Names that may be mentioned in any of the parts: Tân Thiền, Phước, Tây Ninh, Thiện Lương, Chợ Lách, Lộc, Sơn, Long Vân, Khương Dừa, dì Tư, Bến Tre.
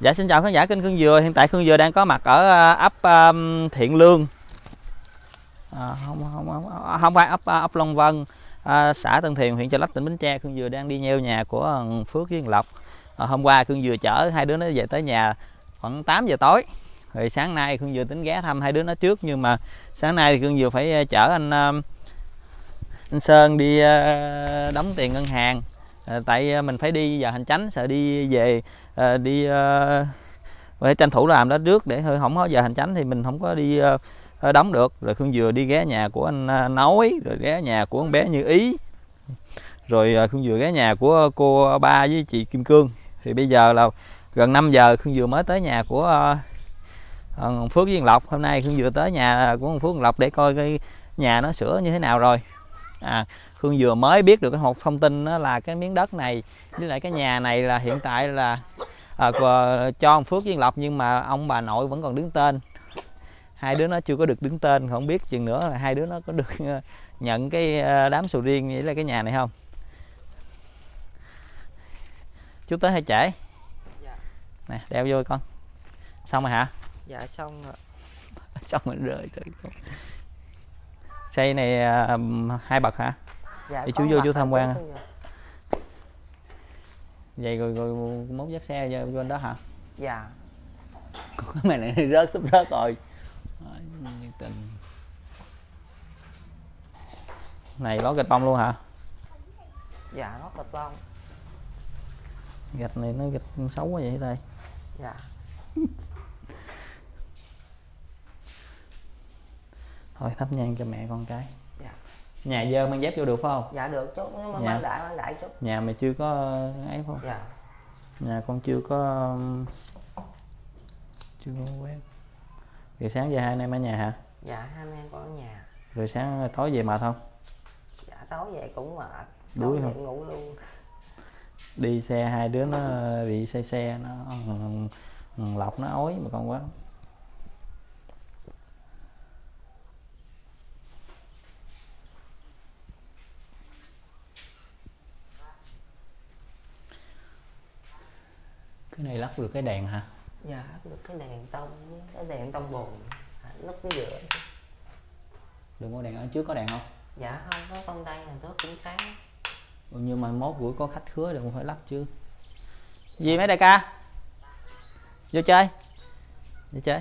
Dạ xin chào khán giả kênh Khương Dừa. Hiện tại Khương Dừa đang có mặt ở ấp Thiện Lương, không phải ấp Long Vân, xã Tân Thiền, huyện Chợ Lách, tỉnh Bến Tre. Khương Dừa đang đi nheo nhà của Phước với Lộc. Hôm qua Khương Dừa chở hai đứa nó về tới nhà khoảng 8 giờ tối. Rồi sáng nay Khương Dừa tính ghé thăm hai đứa nó trước, nhưng mà sáng nay thì Khương Dừa phải chở anh Sơn đi đóng tiền ngân hàng. Tại mình phải đi giờ hành chánh, sợ đi về đi phải tranh thủ làm đó trước để hơi không có giờ hành chánh thì mình không có đi đóng được. Rồi Khương Dừa đi ghé nhà của anh Nói, rồi ghé nhà của con bé Như Ý, rồi Khương Dừa ghé nhà của cô Ba với chị Kim Cương. Thì bây giờ là gần 5 giờ Khương Dừa mới tới nhà của Phước với Lộc. Hôm nay Khương Dừa tới nhà của Phước Lộc để coi cái nhà nó sửa như thế nào rồi. Khương Dừa mới biết được cái hộp thông tin đó là cái miếng đất này với lại cái nhà này là hiện tại là cho ông Phước với Lộc, nhưng mà ông bà nội vẫn còn đứng tên. Hai đứa nó chưa có được đứng tên, không biết chừng nữa là hai đứa nó có được nhận cái đám sầu riêng nghĩa là cái nhà này không. Chú tới hay trễ? Dạ. Nè, đeo vô con. Xong rồi hả? Dạ xong rồi. Xong rồi rời rồi. Xây này hai bậc hả? Dạ. Để chú vô chú tham quan. Vậy rồi mốt dắt xe vô anh đó hả? Dạ. Cái mày này rớt sắp rớt rồi. Này lót gạch bông luôn hả? Dạ lót gạch bông. Gạch này nó gạch xấu quá vậy đây. Dạ. Thôi thắp nhang cho mẹ con cái. Dạ. Nhà dơ mang dép vô được phải không? Dạ được chút, nhưng mà mang đại chút. Nhà mày chưa có ấy phải không? Dạ. Nhà con chưa có quét. Rồi sáng giờ hai anh em ở nhà hả? Dạ hai anh em có ở nhà. Rồi sáng tối về mệt không? Dạ tối về cũng mệt. Đuối không? Ngủ luôn. Đi xe hai đứa nó bị say xe, nó Lộc nó ói mà con quá. Cái này lắp được cái đèn hả? Dạ, được cái đèn tông, bồn, lúc nó dựa. Đừng có đèn ở trước, có đèn không? Dạ không, có con tay này trước cũng sáng. Nhưng mà mốt buổi có khách khứa đừng phải lắp chứ. Gì mấy đại ca? Vô chơi. Vô chơi.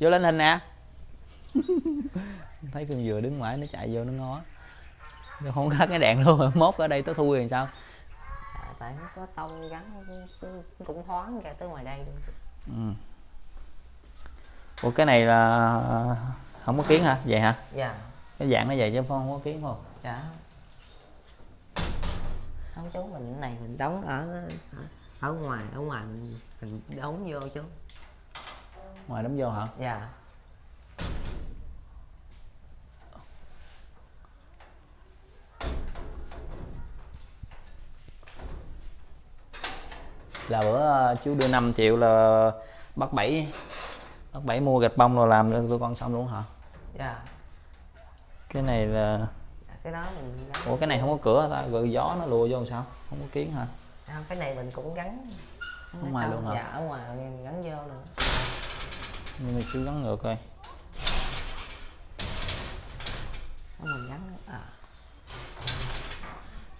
Vô lên hình nè. Thấy con vừa đứng ngoài nó chạy vô nó ngó. Nó không có cái đèn luôn, mốt ở đây tới thui làm sao? Tại nó có tông gắn cũng thoáng ra tới ngoài đây luôn. Ừ. Ủa cái này là không có kiến hả? Vậy hả? Dạ. Cái dạng nó vậy chứ không có kiến không? Dạ. Ông chú mình cái này mình đóng ở ngoài mình đóng vô chú. Ngoài đóng vô hả? Dạ. Là bữa chú đưa 5 triệu là bác bảy mua gạch bông rồi làm cho tụi con xong luôn hả? Dạ. Cái này là cái đó mình gắn. Ủa cái này không có cửa ta, rồi gió nó lùa vô làm sao? Không có kiến hả? Không, cái này mình cũng gắn ở ngoài luôn hả? Dạ, ở ngoài gắn vô luôn. Nhưng mà chú gắn ngược rồi. Mình gắn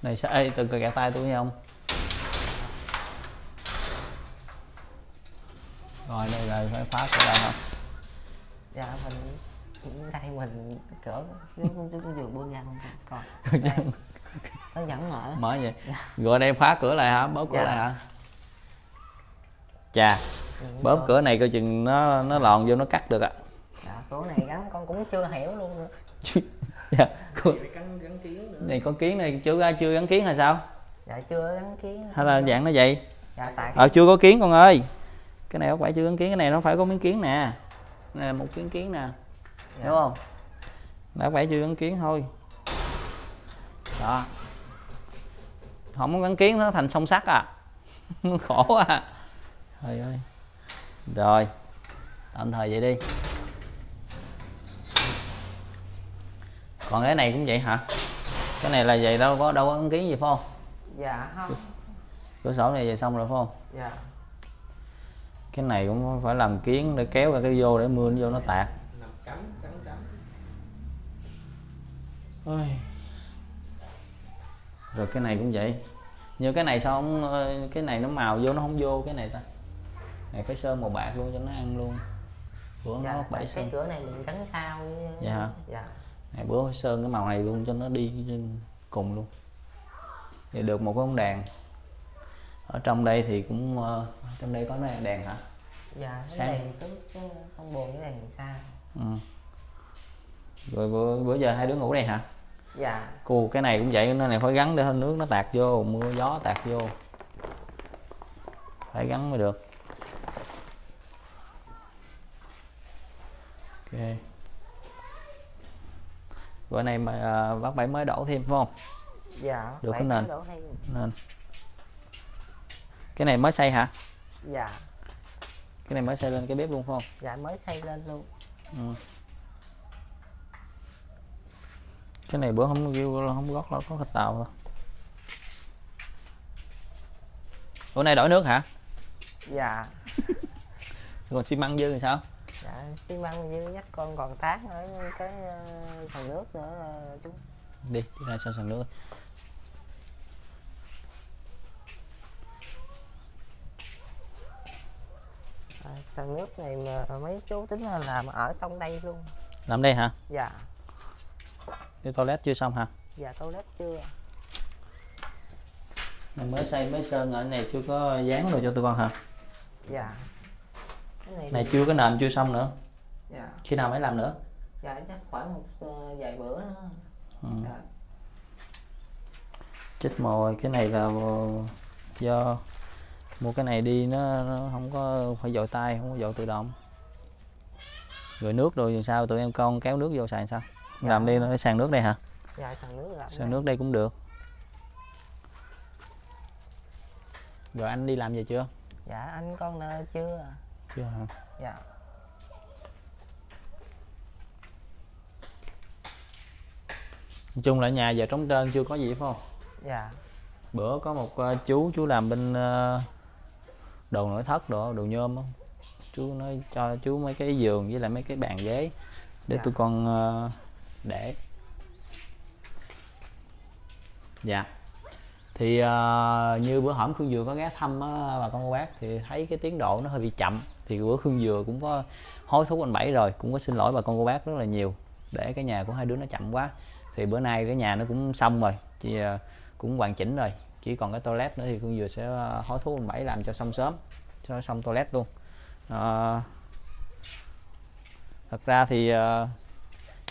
này sao? Ê, từng cà tay tôi nghe không? Rồi đây là phải phá cửa đây không? Dạ mình đây mình cửa chú vừa buông ra không còn. Nó vẫn mở. Mở vậy. Dạ. Rồi đây phá cửa lại hả? Bóp cửa dạ. Lại hả? Chà. Đúng bóp rồi. Cửa này coi chừng nó lòn vô nó cắt được ạ. Dạ cửa này gắn con cũng chưa hiểu luôn nữa. Dạ. Cửa... Gắn kiến nữa. Này con kiến này chưa gắn kiến hay sao? Dạ chưa gắn kiến. Hay là dạng nó vậy? Dạ tại. Chưa có kiến con ơi. Cái này không phải chưa gắn kiến, cái này nó phải có miếng kiến nè. Này là một miếng kiến nè. Dạ. Đúng không? Nó phải chưa gắn kiến thôi. Đó. Không có gắn kiến nó thành song sắt à. Khổ à. Trời ơi. Rồi. Tạm thời vậy đi. Còn cái này cũng vậy hả? Cái này là vậy đâu có gắn kiến gì phải không? Dạ không. Cửa sổ này về xong rồi phải không? Dạ. Cái này cũng phải làm kiếng để kéo ra cái vô, để mưa nó vô nó tạt. Ôi. Rồi cái này cũng vậy. Như cái này sao không, cái này nó màu vô nó không vô cái này ta. Này phải sơn màu bạc luôn cho nó ăn luôn. Bữa dạ, nó bảy sơn. Cái cửa này mình gắn sao với... Dạ hả? Dạ. Này bữa phải sơn cái màu này luôn cho nó đi cùng luôn. Thì được một cái bóng đèn. Ở trong đây thì cũng trong đây có đèn hả? Dạ, sáng. Đèn cứ không buồn với đèn sao. Ừ. Rồi bữa giờ hai đứa ngủ đây hả? Dạ. Cù cái này cũng vậy, nên này phải gắn để hơn nước nó tạt vô, mưa gió tạt vô. Phải gắn mới được. Ok. Bữa nay mà bác Bảy mới đổ thêm phải không? Dạ. Được cái nền. Nền. Cái này mới xây hả? Dạ. Cái này mới xây lên cái bếp luôn phải không? Dạ mới xây lên luôn. Ừ. Cái này bữa không kêu không gót nó có thịt tàu đâu. Bữa nay đổi nước hả? Dạ. Còn xi măng dư thì sao? Dạ xi măng dư dắt con còn tát ở cái phần nước nữa chú. Đi ra sao phần nước. Sàn nước này mà mấy chú tính là làm ở trong đây luôn. Làm đây hả? Dạ. Đi toilet chưa xong hả? Dạ toilet chưa. Mình mới xây mới sơn ở này chưa có dán rồi cho tụi con hả? Dạ. Cái này chưa có nền chưa xong nữa. Dạ. Khi nào mới làm nữa? Dạ chắc khoảng một vài bữa nữa. Ừ. Dạ. Chết mồi, cái này là do mua cái này đi nó không có phải dội tay, không có dội tự động. Rồi nước rồi làm sao tụi em con kéo nước vô xài sao? Dạ. Làm đi nó sàn nước đây hả? Dạ sàn nước làm. Sàn nước đây cũng được. Rồi anh đi làm về chưa? Dạ anh con nợ chưa. Chưa hả? Dạ. Nói chung là nhà giờ trống trơn chưa có gì phải không? Dạ. Bữa có một chú làm bên đồ nội thất đồ nhôm không? Chú nói cho chú mấy cái giường với lại mấy cái bàn ghế để dạ. Tụi con để. Dạ. Thì như bữa hổm Khương Dừa có ghé thăm bà con cô bác thì thấy cái tiến độ nó hơi bị chậm. Thì bữa Khương Dừa cũng có hối thúc anh Bảy rồi, cũng có xin lỗi bà con cô bác rất là nhiều để cái nhà của hai đứa nó chậm quá. Thì bữa nay cái nhà nó cũng xong rồi, thì cũng hoàn chỉnh rồi, chỉ còn cái toilet nữa thì Khương Dừa sẽ hối thúc anh Bảy làm cho xong sớm cho nó xong toilet luôn. Thật ra thì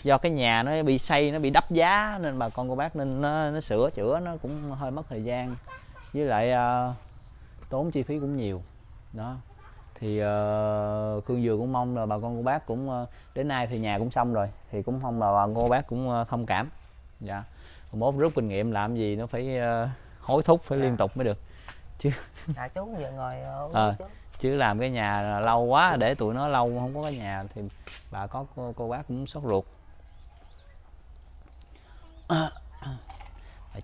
do cái nhà nó bị xây nó bị đắp giá nên bà con cô bác nên nó sửa chữa nó cũng hơi mất thời gian, với lại tốn chi phí cũng nhiều đó. Thì Khương Dừa cũng mong là bà con cô bác cũng đến nay thì nhà cũng xong rồi thì cũng mong là bà con cô bác cũng thông cảm. Dạ mốt rút kinh nghiệm làm gì nó phải hối thúc phải dạ. Liên tục mới được chứ. Dạ chú vừa ngồi chứ làm cái nhà lâu quá để tụi nó lâu không có cái nhà thì bà có cô bác cũng sốt ruột.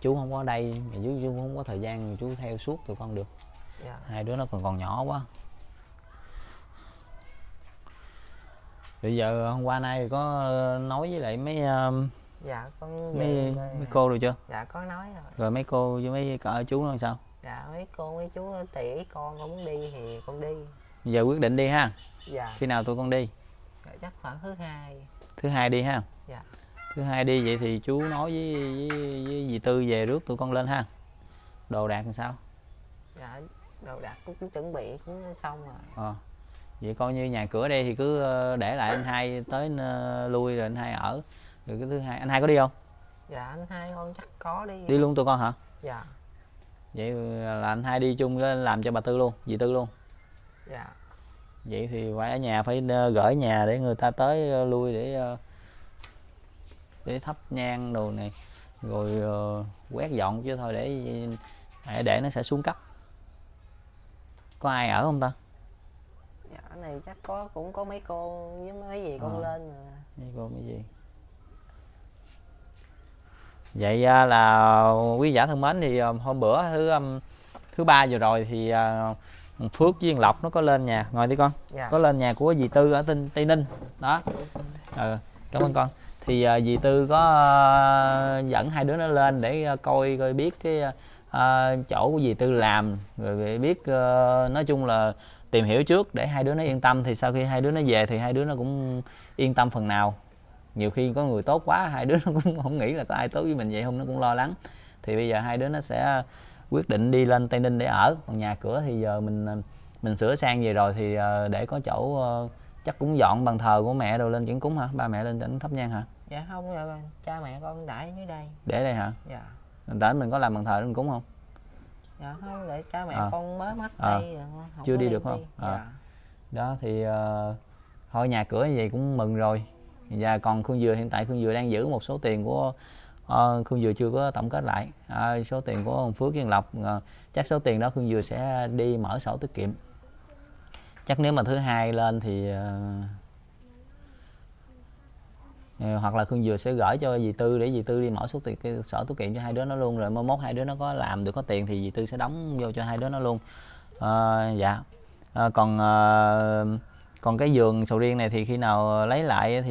Chú không có đây mà chú không có thời gian chú theo suốt tụi con được. Dạ. Hai đứa nó còn nhỏ quá. Bây giờ hôm qua nay có nói với lại mấy dạ con mấy cô rồi chưa? Dạ có nói rồi. Rồi mấy cô với mấy chú làm sao? Dạ mấy cô mấy chú tỉ con muốn đi thì con đi. Giờ quyết định đi ha. Dạ. Khi nào tụi con đi? Dạ, chắc khoảng thứ hai. Thứ hai đi ha. Dạ. Thứ hai đi vậy thì chú nói với dì Tư về rước tụi con lên ha. Đồ đạc làm sao? Dạ đồ đạc cũng chuẩn bị cũng xong rồi. À. Vậy coi như nhà cửa đây thì cứ để lại anh Hai tới lui rồi anh Hai ở. Rồi cái thứ hai anh Hai có đi không? Dạ anh Hai không chắc có đi. Đi luôn tụi con hả? Dạ. Vậy là anh Hai đi chung lên làm cho bà Tư luôn, dì Tư luôn. Dạ. Vậy thì phải ở nhà phải gửi nhà để người ta tới lui để thắp nhang đồ này rồi quét dọn chứ thôi để nó sẽ xuống cấp. Có ai ở không ta? Dạ này chắc có cũng có mấy cô với mấy dì con lên rồi. Mấy cô mấy dì. Vậy là quý giả thân mến thì hôm bữa thứ ba vừa rồi thì Phước với Lộc nó có lên nhà, ngồi đi con, có lên nhà của dì Tư ở Tây Ninh đó. Cảm ơn con. Thì dì Tư có dẫn hai đứa nó lên để coi coi biết cái chỗ của dì Tư làm, rồi biết nói chung là tìm hiểu trước để hai đứa nó yên tâm. Thì sau khi hai đứa nó về thì hai đứa nó cũng yên tâm phần nào. Nhiều khi có người tốt quá hai đứa nó cũng không nghĩ là có ai tốt với mình vậy không, nó cũng lo lắng. Thì bây giờ hai đứa nó sẽ quyết định đi lên Tây Ninh để ở. Còn nhà cửa thì giờ mình sửa sang về rồi thì để có chỗ chắc cũng dọn bàn thờ của mẹ đồ lên chuyển cúng hả? Ba mẹ lên chỉnh thắp nhang hả? Dạ không, cha mẹ con để dưới đây. Để đây hả? Dạ. Để mình có làm bàn thờ để mình cúng không? Dạ không, để cha mẹ con mới mất đây không chưa đi được không? Dạ. Đó thì thôi nhà cửa như vậy cũng mừng rồi. Và còn Khương Dừa, hiện tại Khương Dừa đang giữ một số tiền của Khương Dừa chưa có tổng kết lại số tiền của ông Phước Dân Lộc. Chắc số tiền đó Khương Dừa sẽ đi mở sổ tiết kiệm. Chắc nếu mà thứ hai lên thì hoặc là Khương Dừa sẽ gửi cho dì Tư để dì Tư đi mở số tiền cái sổ tiết kiệm cho hai đứa nó luôn. Rồi mai mốt hai đứa nó có làm được có tiền thì dì Tư sẽ đóng vô cho hai đứa nó luôn. Dạ. Còn cái vườn sầu riêng này thì khi nào lấy lại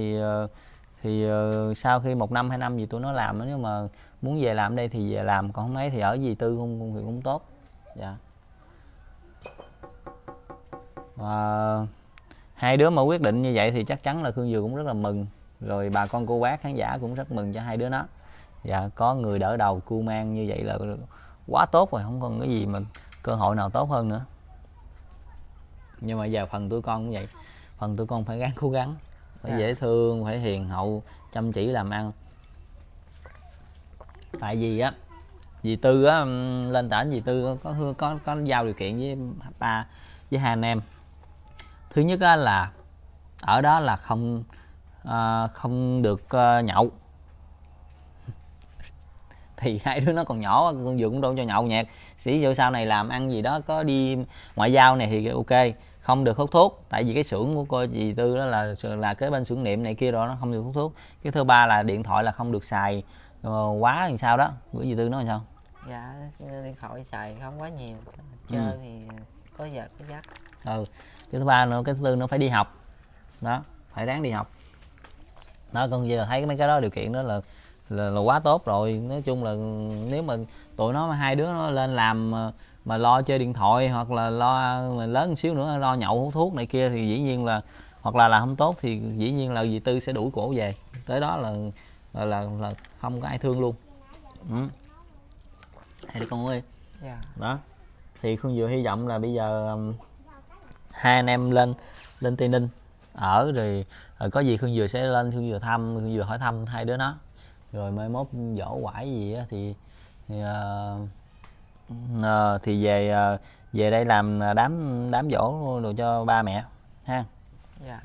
thì sau khi 1 năm 2 năm gì tụi nó làm, nếu mà muốn về làm ở đây thì về làm, còn không ấy thì ở dì Tư không thì cũng tốt. Dạ. Và hai đứa mà quyết định như vậy thì chắc chắn là Khương Dừa cũng rất là mừng. Rồi bà con cô bác khán giả cũng rất mừng cho hai đứa nó. Dạ, có người đỡ đầu cưu mang như vậy là quá tốt rồi, không còn cái gì mà cơ hội nào tốt hơn nữa. Nhưng mà giờ phần tụi con cũng vậy, phần tụi con phải gắng cố gắng, phải dễ thương, phải hiền hậu, chăm chỉ làm ăn. Tại vì á dì Tư á, lên tỉnh dì Tư có giao điều kiện với ba với hai anh em. Thứ nhất á là ở đó là không được nhậu. Thì hai đứa nó còn nhỏ, Con Dừa cũng đâu cho nhậu nhẹt. Sĩ dụ sau này làm ăn gì đó có đi ngoại giao này thì ok, không được hút thuốc. Tại vì cái xưởng của cô dì Tư đó là cái bên xưởng niệm này kia đó, nó không được hút thuốc. Cái thứ ba là điện thoại là không được xài quá làm sao đó. Bữa dì Tư nói làm sao? Dạ, điện thoại xài không quá nhiều, chơi thì có giờ có giấc. Cái thứ ba nữa, cái thứ tư nó phải đi học. Đó, phải ráng đi học. Đó, Con Dừa thấy mấy cái đó điều kiện đó là quá tốt rồi. Nói chung là nếu mà tụi nó hai đứa nó lên làm mà lo chơi điện thoại hoặc là lo mà lớn một xíu nữa lo nhậu hút thuốc này kia thì dĩ nhiên là hoặc là không tốt thì dĩ nhiên là dì Tư sẽ đuổi cổ về. Tới đó là không có ai thương luôn. Hay đi con ơi. Đó thì Khương Dừa hy vọng là bây giờ hai anh em lên Tây Ninh ở rồi có gì Khương Dừa sẽ lên, Khương Dừa hỏi thăm hai đứa nó. Rồi mai mốt dỗ quải gì á thì về đây làm đám dỗ đồ cho ba mẹ ha. Dạ.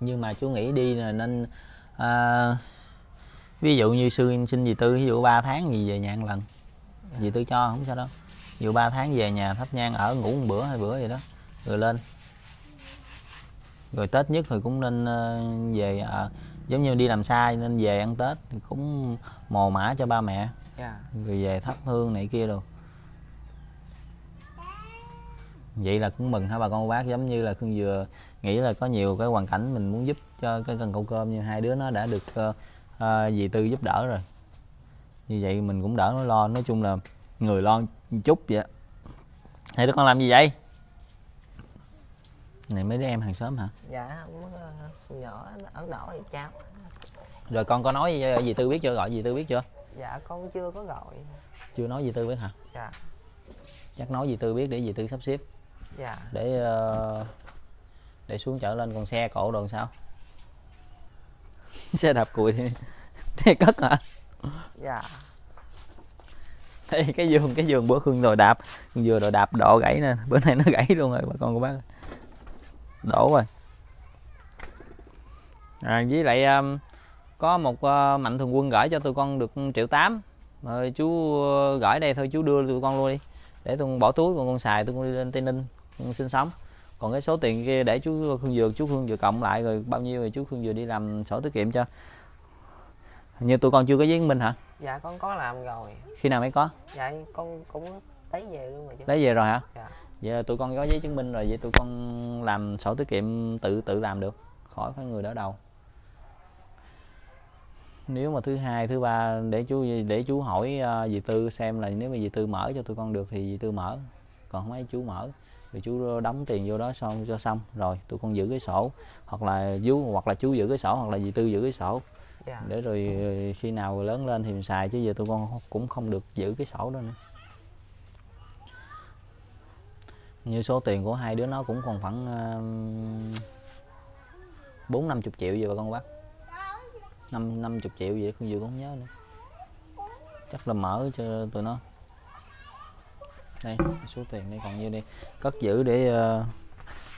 Nhưng mà chú nghĩ đi là nên ví dụ như sư xin dì Tư ví dụ 3 tháng gì về nhà một lần. Dì Tư cho không sao đâu. Ví dụ 3 tháng về nhà thắp nhang ở ngủ một bữa hai bữa vậy đó rồi lên. Rồi Tết nhất thì cũng nên về giống như đi làm xa nên về ăn Tết thì cũng mồ mả cho ba mẹ. Rồi về thắp hương này kia rồi. Vậy là cũng mừng hả bà con cô bác, giống như là Khương Dừa nghĩ là có nhiều cái hoàn cảnh mình muốn giúp cho cái cần cậu cơm nhưng hai đứa nó đã được dì Tư giúp đỡ rồi. Như vậy mình cũng đỡ nó lo, nói chung là người lo chút vậy. Hai đứa con làm gì vậy? Này mấy đứa em hàng xóm hả? Dạ, nhỏ ẩn đỏ vậy cháu. Rồi con có nói dì Tư biết chưa, gọi dì Tư biết chưa? Dạ con chưa có gọi. Chưa nói dì Tư biết hả? Dạ. Chắc nói dì Tư biết để dì Tư sắp xếp. Dạ. Để xuống chợ lên, còn xe cộ đồ sao? Xe đạp cùi thì cất hả? Dạ. Thì cái giường bữa Khương rồi đạp, vừa rồi đạp độ gãy nè, bữa nay nó gãy luôn rồi bà con cô bác. Đổ rồi. Với lại có một mạnh thường quân gửi cho tụi con được 1,8 triệu. Rồi chú gửi đây thôi, chú đưa tụi con luôn đi. Để tụi con bỏ túi, còn con xài tụi con đi lên Tây Ninh sinh sống. Còn cái số tiền kia để chú Khương Dừa cộng lại rồi bao nhiêu rồi chú Khương Dừa đi làm sổ tiết kiệm cho. Như tụi con chưa có giấy chứng minh hả? Dạ con có làm rồi. Khi nào mới có? Dạ con cũng lấy về luôn rồi chứ. Lấy về rồi hả? Dạ. Vậy là tụi con có giấy chứng minh rồi, vậy tụi con làm sổ tiết kiệm tự làm được, khỏi phải người đỡ đầu. Nếu mà thứ hai, thứ ba để chú hỏi dì Tư xem là nếu mà dì Tư mở cho tụi con được thì dì Tư mở, còn không thấy chú mở thì chú đóng tiền vô đó xong cho xong rồi tụi con giữ cái sổ, hoặc là chú giữ cái sổ hoặc là dì Tư giữ cái sổ. Dạ. Để rồi khi nào lớn lên thì mình xài, chứ giờ tụi con cũng không được giữ cái sổ đó nữa. Như số tiền của hai đứa nó cũng còn khoảng 40-50 triệu gì bà con bác, 50 triệu vậy con vừa cũng không nhớ nữa. Chắc là mở cho tụi nó. Đây số tiền đây còn nhiêu đi, cất giữ để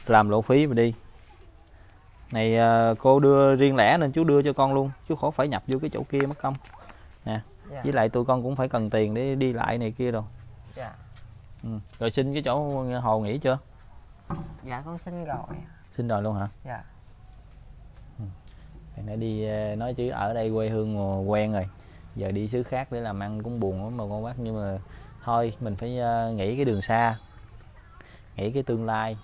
làm lộ phí mà đi. Này cô đưa riêng lẻ nên chú đưa cho con luôn, chú khỏi phải nhập vô cái chỗ kia mất công nè. Dạ. Với lại tụi con cũng phải cần tiền để đi lại này kia rồi. Dạ. Ừ. Rồi xin cái chỗ Hồ nghỉ chưa? Dạ con xin rồi. Xin rồi luôn hả? Dạ. Ừ. Nãy đi nói chứ ở đây quê hương quen rồi, giờ đi xứ khác để làm ăn cũng buồn lắm mà con bác, nhưng mà thôi mình phải nghĩ cái đường xa, nghĩ cái tương lai.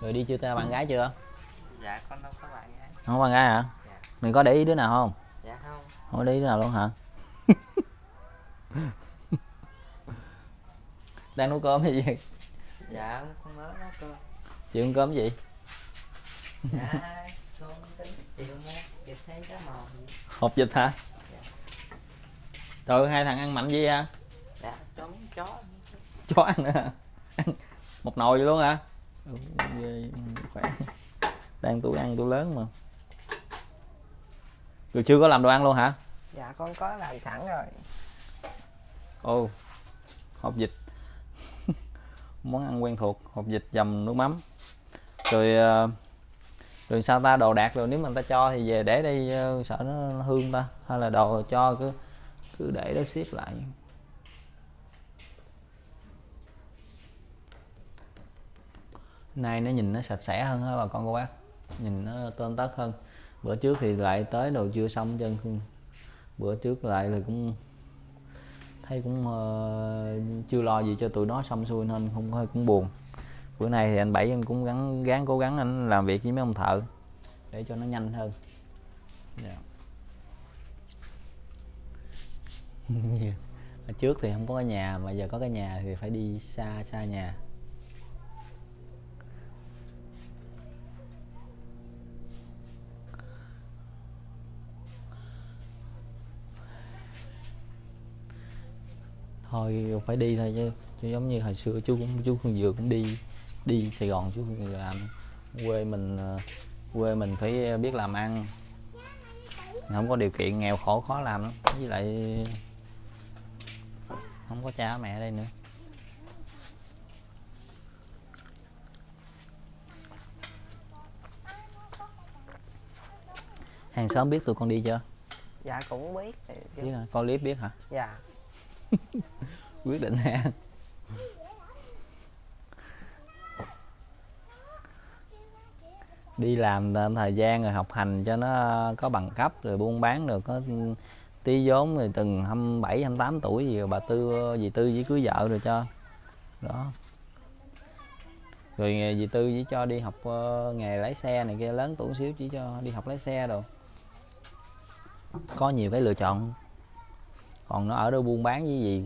Rồi đi chưa ta, bạn gái chưa? Dạ con đâu có bạn gái. Không có bạn gái hả? Dạ. Mình có để ý đứa nào không? Dạ không. Không để ý đứa nào luôn hả? Đang nấu cơm hay gì? Dạ con mới nấu cơm. Chị ăn cơm gì? Dạ con tính chiều mua vịt hay cá mòn. Hộp vịt hả? Dạ. Trời hai thằng ăn mạnh gì hả? Dạ trốn chó. Chó ăn nữa hả? Một nồi vậy luôn hả? Khỏe. Đang tôi ăn tôi lớn mà. Rồi chưa có làm đồ ăn luôn hả? Dạ con có làm sẵn rồi. Ồ, hộp vịt. Món ăn quen thuộc, hộp vịt dầm nước mắm. Rồi sao ta, đồ đạc rồi nếu mà người ta cho thì về để đây sợ nó hương ta, hay là đồ cho cứ để đó xếp lại. Nay nó nhìn nó sạch sẽ hơn hả bà con cô bác, nhìn nó tôm tất hơn. Bữa trước thì lại tới đồ chưa xong chân, bữa trước lại là cũng thấy cũng chưa lo gì cho tụi nó xong xuôi nên không hơi cũng buồn. Bữa nay thì anh Bảy anh cũng gắng cố gắng anh làm việc với mấy ông thợ để cho nó nhanh hơn. Yeah. Ở trước thì không có cái nhà, mà giờ có cái nhà thì phải đi xa nhà. Thôi phải đi thôi chứ giống như hồi xưa chú Khương Dừa cũng đi Sài Gòn, chú Khương Dừa làm quê mình phải biết làm ăn, không có điều kiện nghèo khổ khó làm lắm, với lại không có cha mẹ ở đây nữa. Hàng xóm biết tụi con đi chưa? Dạ cũng biết. Biết hả? Con Liếp biết hả? Dạ. Quyết định ha. Đi làm thời gian rồi học hành cho nó có bằng cấp rồi buôn bán rồi có tí vốn, rồi từng 27-28 tuổi gì rồi bà Tư dì Tư với cưới vợ rồi cho đó, rồi dì Tư với cho đi học nghề lái xe này kia, lớn tuổi xíu chỉ cho đi học lái xe rồi có nhiều cái lựa chọn. Còn nó ở đâu buôn bán với gì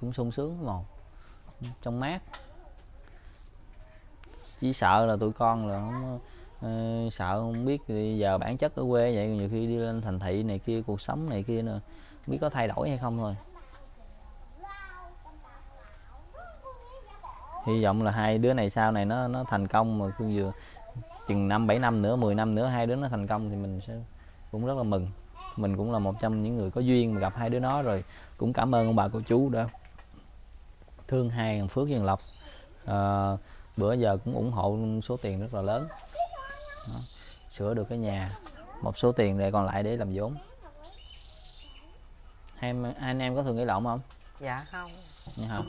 cũng sung sướng mà, trong mát. Chỉ sợ là tụi con là không sợ không biết giờ bản chất ở quê vậy, nhiều khi đi lên thành thị này kia, cuộc sống này kia nữa, không biết có thay đổi hay không thôi. Hy vọng là hai đứa này sau này nó thành công, mà Khương Dừa chừng 5-7 năm nữa, 10 năm nữa hai đứa nó thành công thì mình sẽ cũng rất là mừng. Mình cũng là một trong những người có duyên mà gặp hai đứa nó rồi. Cũng cảm ơn ông bà cô chú đã thương hai thằng Phước với thằng Lộc, bữa giờ cũng ủng hộ số tiền rất là lớn. Đó. Sửa được cái nhà, một số tiền này còn lại để làm vốn. Hai anh em có thường gây lộn không? Dạ không. Như không?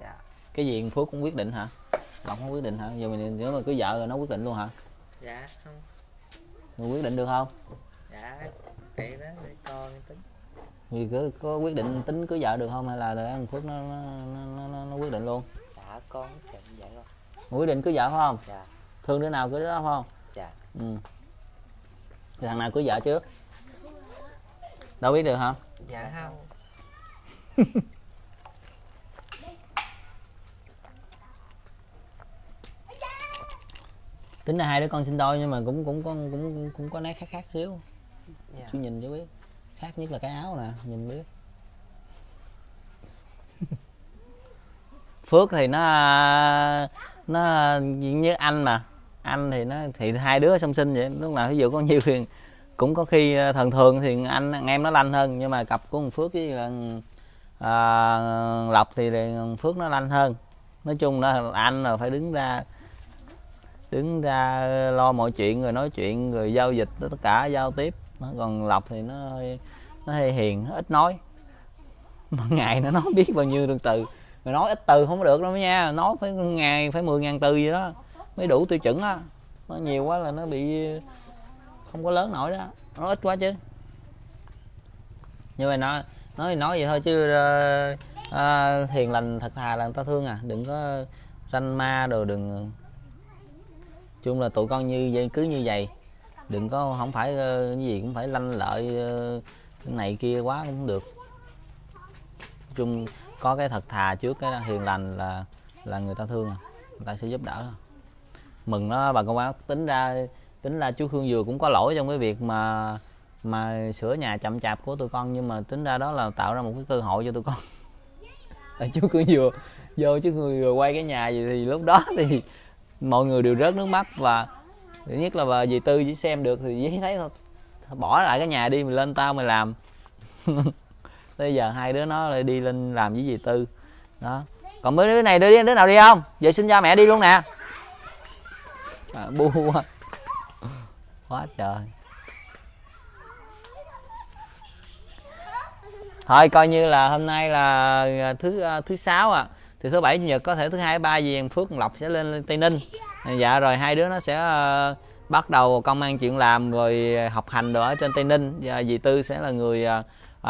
Dạ. Cái gì Phước cũng quyết định hả? Lộc không quyết định hả? Giờ mình nếu mà cưới vợ rồi nó quyết định luôn hả? Dạ không. Người quyết định được không? Dạ. Để đó để con tính. Vì có quyết định tính cưới vợ được không hay là thằng Phước nó quyết định luôn? Dạ con quyết định vậy không? Quyết định cưới vợ phải không? Dạ. Thương đứa nào cưới đứa đó phải không? Dạ. Ừ. Thì thằng nào cưới vợ trước? Đâu biết được hả? Dạ không. Tính là hai đứa con sinh đôi nhưng mà cũng có nét khác khác xíu. Dạ. Chú nhìn chú biết. Khác nhất là cái áo nè, nhìn biết. Phước thì nó như anh mà. Anh thì nó thì hai đứa song sinh vậy, lúc nào ví dụ có nhiều thì cũng có khi thường thường thì anh em nó lanh hơn, nhưng mà cặp của thằng Phước với Lộc thì thằng Phước nó lanh hơn. Nói chung là anh là phải đứng ra lo mọi chuyện, rồi nói chuyện, rồi giao dịch, tất cả giao tiếp. Còn Lộc thì nó hơi hiền, nó ít nói. Một ngày nó nói biết bao nhiêu được từ. Mà nói ít từ không có được đâu nha, nói phải ngày phải 10.000 từ gì đó mới đủ tiêu chuẩn đó. Nó nhiều quá là nó bị không có lớn nổi đó, nó ít quá chứ. Nhưng mà nói vậy thôi chứ hiền lành thật thà là người ta thương à, đừng có ranh ma đồ, đừng. Chung là tụi con như vậy, cứ như vậy, đừng có không phải cái gì cũng phải lanh lợi cái này kia quá cũng không được. Chung có cái thật thà trước, cái hiền lành là người ta thương à, người ta sẽ giúp đỡ. Mừng đó bà con. Tính ra chú Khương Dừa cũng có lỗi trong cái việc mà sửa nhà chậm chạp của tụi con, nhưng mà tính ra đó là tạo ra một cái cơ hội cho tụi con. Chú Khương Dừa vô, chú Khương Dừa quay cái nhà gì thì lúc đó thì mọi người đều rớt nước mắt, và thứ nhất là bà dì Tư chỉ xem được thì dì thấy thôi, bỏ lại cái nhà đi, mày lên tao mày làm. Bây giờ hai đứa nó lại đi lên làm với dì Tư đó. Còn mấy đứa này đứa nào đi không? Vệ sinh cho mẹ đi luôn nè. À, bu quá trời. Thôi coi như là hôm nay là thứ sáu à, thì thứ bảy chủ nhật có thể thứ hai ba gì Phước Lộc sẽ lên Tây Ninh. Dạ rồi hai đứa nó sẽ bắt đầu công ăn chuyện làm rồi học hành đồ ở trên Tây Ninh. Và dì Tư sẽ là người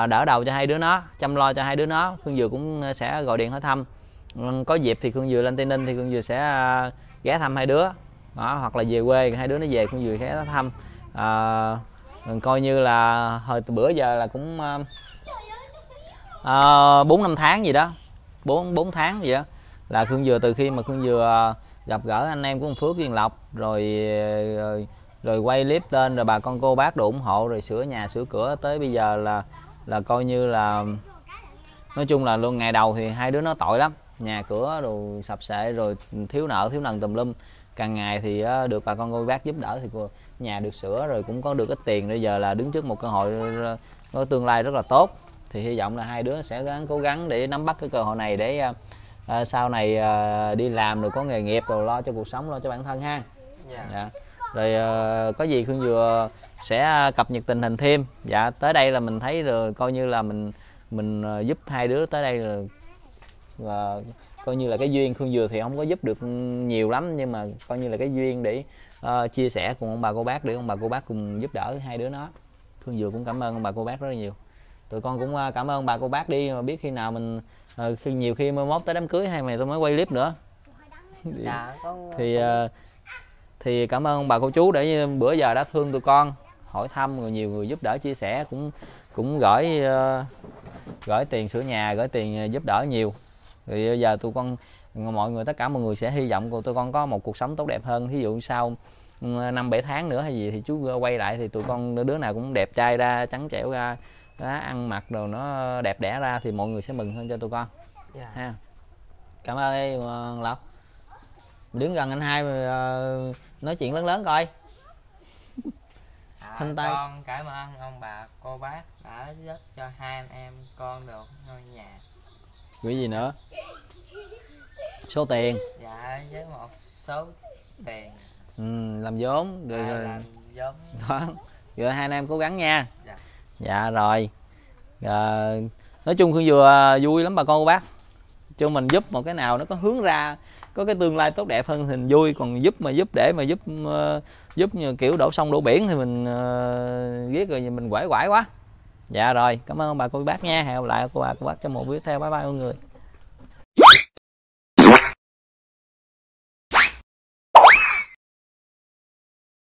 đỡ đầu cho hai đứa nó, chăm lo cho hai đứa nó. Khương Dừa cũng sẽ gọi điện hỏi thăm. Có dịp thì Khương Dừa lên Tây Ninh thì Khương Dừa sẽ ghé thăm hai đứa. Đó, hoặc là về quê hai đứa nó về Khương Dừa ghé thăm. Coi như là hồi từ bữa giờ là cũng 4-5 tháng gì đó, 4 tháng gì đó là Khương Dừa, từ khi mà Khương Dừa gặp gỡ anh em của ông Phước Duyên Lộc rồi quay clip lên, rồi bà con cô bác đồ ủng hộ, rồi sửa nhà sửa cửa tới bây giờ là coi như là, nói chung là luôn. Ngày đầu thì hai đứa nó tội lắm, nhà cửa đồ sập xệ rồi thiếu nợ thiếu nần tùm lum. Càng ngày thì được bà con cô bác giúp đỡ thì nhà được sửa rồi, cũng có được ít tiền. Bây giờ là đứng trước một cơ hội có tương lai rất là tốt, thì hy vọng là hai đứa sẽ cố gắng để nắm bắt cái cơ hội này để sau này đi làm rồi có nghề nghiệp rồi lo cho cuộc sống, lo cho bản thân ha. Yeah. Dạ. Rồi có gì Khương Dừa sẽ cập nhật tình hình thêm. Dạ tới đây là mình thấy rồi, coi như là mình giúp hai đứa tới đây rồi, và coi như là cái duyên. Khương Dừa thì không có giúp được nhiều lắm, nhưng mà coi như là cái duyên để chia sẻ cùng ông bà cô bác, để ông bà cô bác cùng giúp đỡ hai đứa nó. Khương Dừa cũng cảm ơn ông bà cô bác rất là nhiều. Tụi con cũng cảm ơn bà cô bác đi, mà biết khi nào mình nhiều khi mai mốt tới đám cưới hay mày tôi mới quay clip nữa. Dạ, thì cảm ơn bà cô chú để bữa giờ đã thương tụi con, hỏi thăm rồi nhiều người giúp đỡ chia sẻ, cũng gửi tiền sửa nhà, gửi tiền giúp đỡ nhiều. Thì bây giờ tụi con mọi người, tất cả mọi người sẽ hy vọng của tụi con có một cuộc sống tốt đẹp hơn. Thí dụ sau 5-7 tháng nữa hay gì thì chú quay lại thì tụi con đứa nào cũng đẹp trai ra, trắng trẻo ra. Đó, ăn mặc đồ nó đẹp đẽ ra thì mọi người sẽ mừng hơn cho tụi con. Yeah. Ha. Cảm ơn Lộc. Đứng gần anh hai nói chuyện lớn coi. Con cảm ơn ông bà cô bác đã giúp cho hai anh em con được ngôi nhà. Cái gì nữa? Số tiền. Dạ với một số tiền. Ừ, làm vốn rồi. Làm vốn. Đó. Rồi hai anh em cố gắng nha. Dạ. Dạ rồi nói chung Khương Dừa vui lắm bà con cô bác, cho mình giúp một cái nào nó có hướng ra, có cái tương lai tốt đẹp hơn thì vui. Còn giúp như kiểu đổ sông đổ biển thì mình ghét rồi, mình quải quá Dạ rồi, cảm ơn bà cô bác nha. Hẹn gặp lại cô bà cô bác trong một video tiếp theo. Bye bye mọi người.